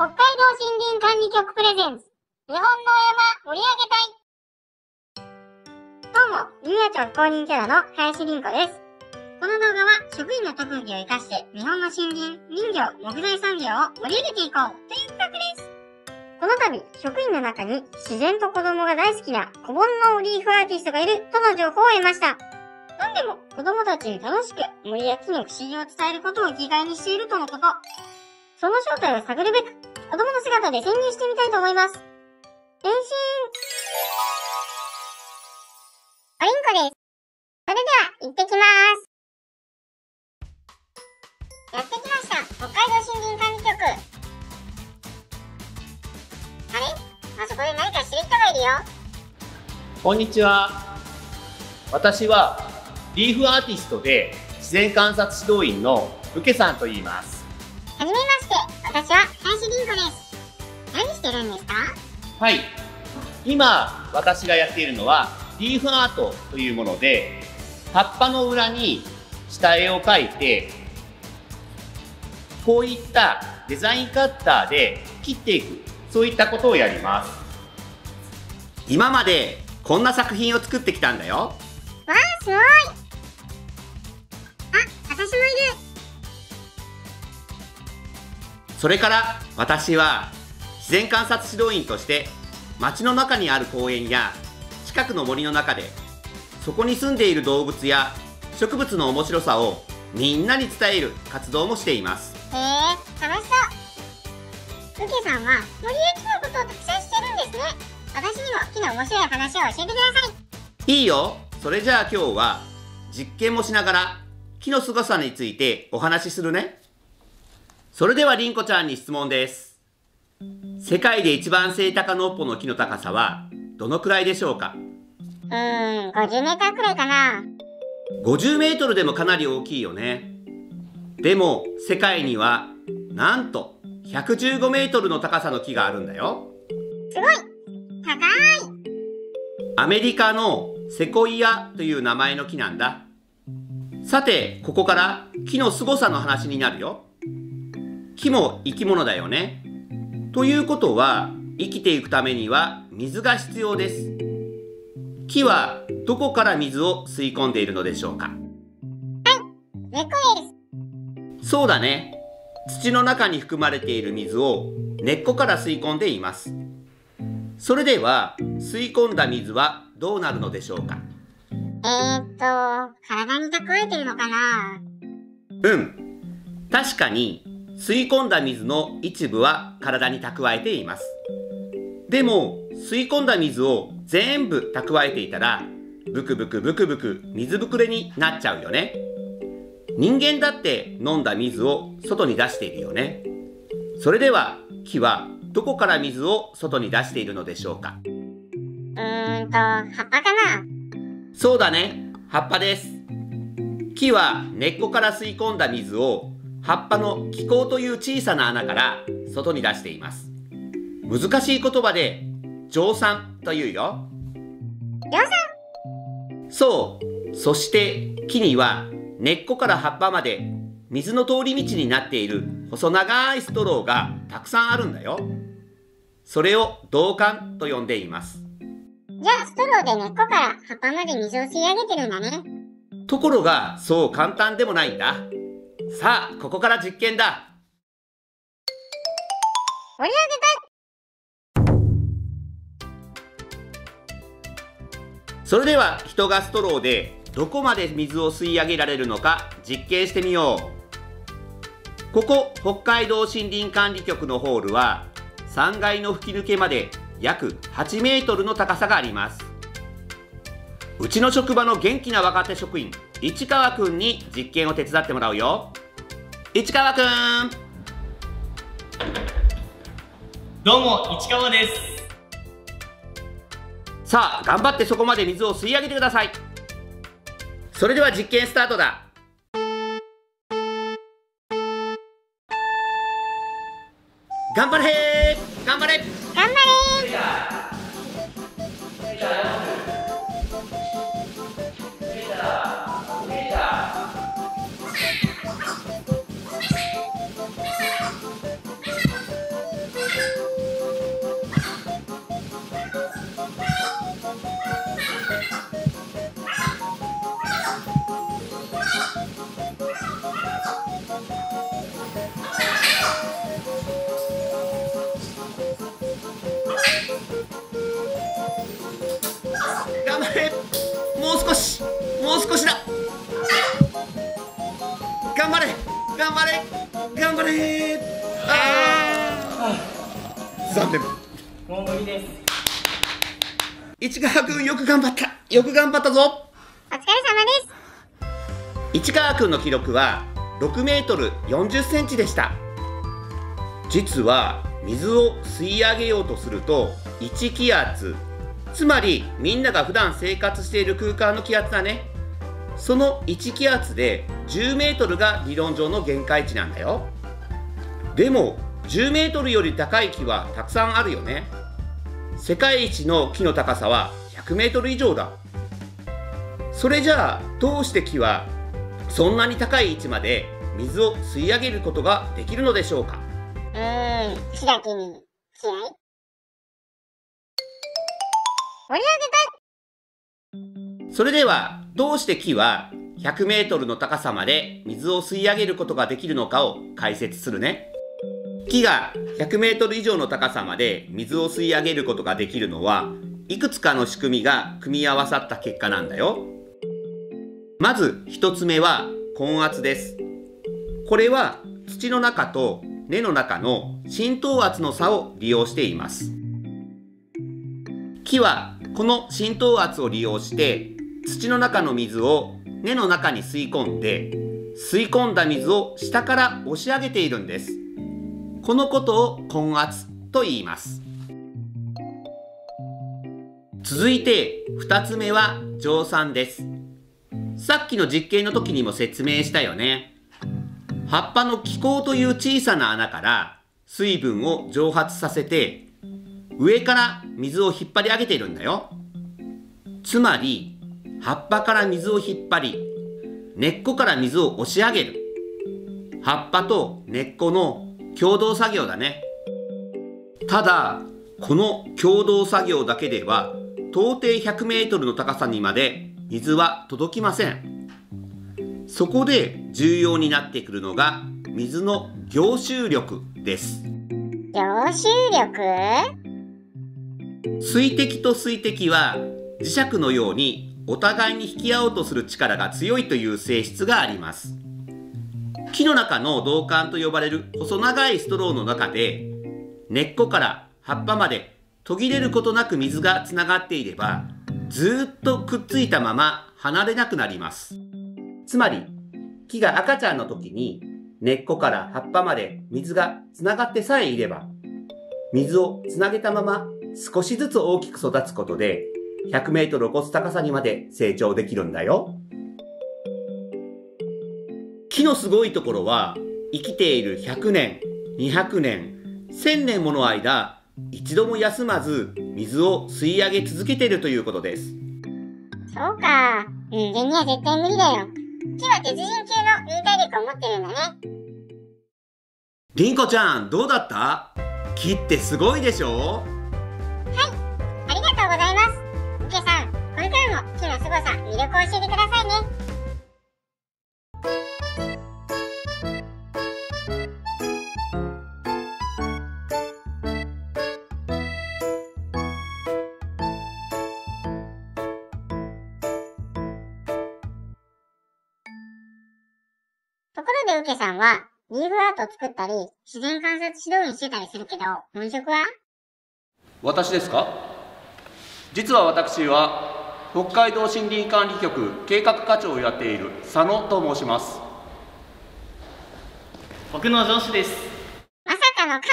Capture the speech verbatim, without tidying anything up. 北海道森林管理局プレゼンツ日本の山盛り上げ隊。どうも、有野町公認キャラの林凛子です。この動画は職員の特技を生かして日本の森林、林業、木材産業を盛り上げていこうという企画です。この度、職員の中に自然と子供が大好きな子煩悩リーフアーティストがいるとの情報を得ました。なんでも子供たちに楽しく森や木の不思議を伝えることを生きがいにしているとのこと。その正体を探るべく、子供の姿で潜入してみたいと思います。変身！おりんこです。それでは、行ってきまーす。やってきました、北海道森林管理局。あれ？あそこで何か知る人がいるよ。こんにちは。私は、リーフアーティストで自然観察指導員のうけさんと言います。はじめまして、私は林凛子です。何してるんですか？はい、今私がやっているのはリーフアートというもので、葉っぱの裏に下絵を描いて、こういったデザインカッターで切っていく、そういったことをやります。今までこんな作品を作ってきたんだよ。わあ、すごい。あ、私もいる。それから私は自然観察指導員として町の中にある公園や近くの森の中で、そこに住んでいる動物や植物の面白さをみんなに伝える活動もしています。へえ、楽しそう。うけさんは森や木のことをたくさんしてるんですね。私にも木の面白い話を教えてください。いいよ。それじゃあ今日は実験もしながら木の凄さについてお話しするね。それではりんこちゃんに質問です。世界で一番背高のっぽの木の高さはどのくらいでしょうか？うーん、ごじゅうメーターくらいかな。ごじゅうメートルでもかなり大きいよね。でも世界にはなんとひゃくじゅうごメートルの高さの木があるんだよ。すごい、高い。アメリカのセコイアという名前の木なんだ。さて、ここから木の凄さの話になるよ。木も生き物だよね。ということは、生きていくためには水が必要です。木はどこから水を吸い込んでいるのでしょうか？はい、根っこです。そうだね。土の中に含まれている水を根っこから吸い込んでいます。それでは、吸い込んだ水はどうなるのでしょうか？えーっと、体に蓄えてるのかな？うん。確かに、吸い込んだ水の一部は体に蓄えています。でも、吸い込んだ水を全部蓄えていたら、ブクブクブクブク水ぶくれになっちゃうよね。人間だって飲んだ水を外に出しているよね。それでは、木はどこから水を外に出しているのでしょうか？うーんと、葉っぱかな？そうだね、葉っぱです。木は根っこから吸い込んだ水を葉っぱの気孔という小さな穴から外に出しています。難しい言葉で蒸散というよ。蒸散？そう。そして木には根っこから葉っぱまで水の通り道になっている細長いストローがたくさんあるんだよ。それを導管と呼んでいます。じゃあストローで根っこから葉っぱまで水を吸い上げてるんだね。ところがそう簡単でもないんだ。さあ、ここから実験だ。盛り上げたい。それでは人がストローでどこまで水を吸い上げられるのか実験してみよう。ここ北海道森林管理局のホールはさんがいの吹き抜けまで約はちメートルの高さがあります。うちの職場の元気な若手職員市川くんに実験を手伝ってもらうよ。市川くん。どうも、市川です。さあ、頑張ってそこまで水を吸い上げてください。それでは実験スタートだ。頑張れー、頑張れ、頑張れ。頑張れ頑張れー。あー残念。もう無理です。市川くんよく頑張ったよく頑張ったぞ。お疲れ様です。市川くんの記録はろくメートルよんじゅっセンチでした。実は水を吸い上げようとするといち気圧、つまりみんなが普段生活している空間の気圧だね。そのいち気圧でじゅうメートルが理論上の限界値なんだよ。でもじゅうメートルより高い木はたくさんあるよね。世界一の木の高さはひゃくメートル以上だ。それじゃあどうして木はそんなに高い位置まで水を吸い上げることができるのでしょうか。うーん、木だけに気合い盛り上げたい。それではどうして木はひゃくメートルの高さまで水を吸い上げることができるのかを解説するね。木がひゃくメートル以上の高さまで水を吸い上げることができるのはいくつかの仕組みが組み合わさった結果なんだよ。まずひとつめは根圧です。これは土の中と根の中の浸透圧の差を利用しています。木はこの浸透圧を利用して土の中の水を根の中に吸い込んで、吸い込んだ水を下から押し上げているんです。このことを根圧と言います。続いてふたつめは蒸散です。さっきの実験の時にも説明したよね。葉っぱの気孔という小さな穴から水分を蒸発させて上から水を引っ張り上げているんだよ。つまり葉っぱから水を引っ張り根っこから水を押し上げる。葉っぱと根っこの共同作業だね。ただこの共同作業だけでは到底ひゃくメートルの高さにまで水は届きません。そこで重要になってくるのが水の凝集力です。凝集力？水滴と水滴は磁石のようにお互いに引き合おうとする力が強いという性質があります。木の中の導管と呼ばれる細長いストローの中で根っこから葉っぱまで途切れることなく水がつながっていればずっとくっついたまま離れなくなります。つまり、木が赤ちゃんの時に根っこから葉っぱまで水がつながってさえいれば、水をつなげたまま少しずつ大きく育つことで、ひゃくメートルを超す高さにまで成長できるんだよ。木のすごいところは、生きているひゃくねん、にひゃくねん、せんねんもの間、一度も休まず水を吸い上げ続けているということです。そうか、人間には絶対無理だよ。木は鉄人級の忍耐力を持ってるんだね。りんこちゃん、どうだった？木ってすごいでしょ？はい、ありがとうございます。池さん、これからも木のすごさ、魅力を教えてくださいね。ところでウケさんは、リーグアートを作ったり、自然観察指導員してたりするけど、本職は？私ですか？実は私は、北海道森林管理局計画課長をやっている佐野と申します。僕の上司です。まさかの幹